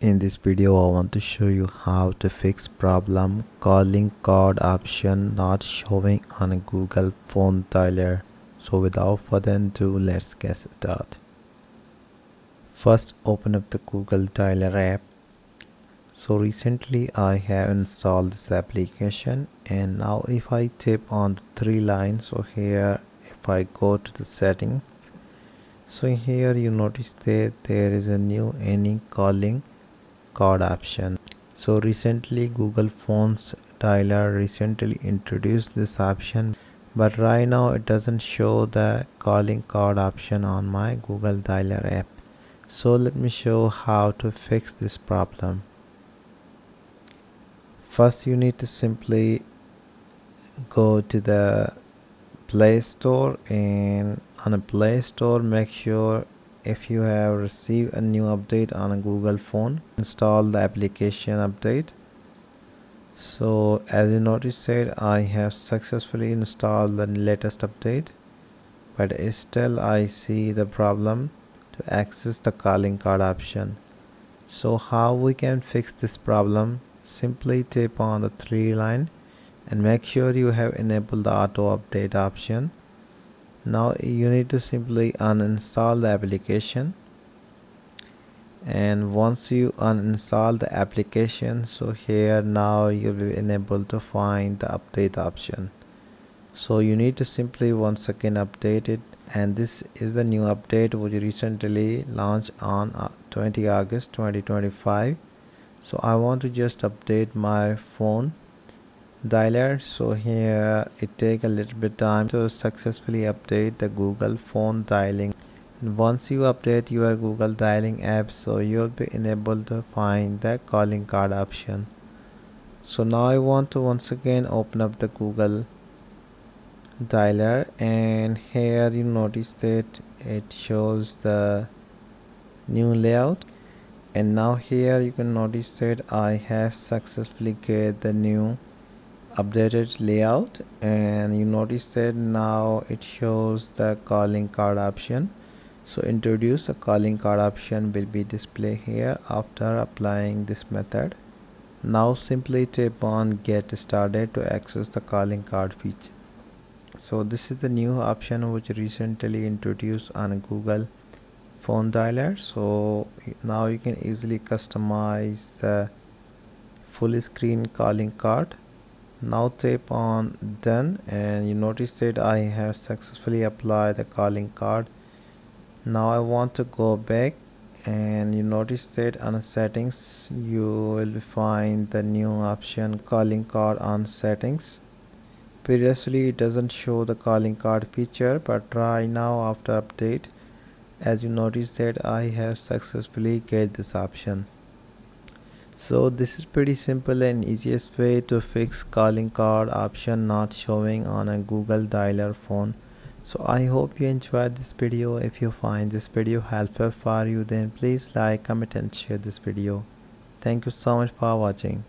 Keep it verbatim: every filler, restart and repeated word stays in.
In this video I want to show you how to fix problem calling card option not showing on Google phone dialer. So without further ado, let's get started. First, open up the Google dialer app. So recently I have installed this application, and now if I tap on the three lines, so here if I go to the settings, so here you notice that there is a new any calling card option. So recently Google phones dialer recently introduced this option, but right now it doesn't show the calling card option on my Google dialer app. So let me show how to fix this problem. First, you need to simply go to the Play Store, and on a Play Store make sure if you have received a new update on a Google phone, install the application update. So as you notice said, I have successfully installed the latest update, but still I see the problem to access the calling card option. So how we can fix this problem? Simply tap on the three line and make sure you have enabled the auto update option. Now you need to simply uninstall the application, and once you uninstall the application, so here now you'll be enabled to find the update option. So you need to simply once again update it, and this is the new update which recently launched on twentieth of August twenty twenty-five. So I want to just update my phone dialer, so here it takes a little bit time to successfully update the Google phone dialing. Once you update your Google dialing app, so you'll be enabled to find the calling card option. So now I want to once again open up the Google dialer, and here you notice that it shows the new layout, and now here you can notice that I have successfully get the new updated layout, and you notice that now it shows the calling card option. So introduce a calling card option will be displayed here after applying this method. Now simply tap on get started to access the calling card feature. So this is the new option which recently introduced on Google phone dialer. So now you can easily customize the full screen calling card. Now tap on done, and you notice that I have successfully applied the calling card. Now I want to go back, and you notice that on settings you will find the new option calling card on settings. Previously it doesn't show the calling card feature, but try now after update, as you notice that I have successfully get this option. So this is pretty simple and easiest way to fix calling card option not showing on a Google dialer phone. So I hope you enjoyed this video. If you find this video helpful for you, then please like, comment and share this video. Thank you so much for watching.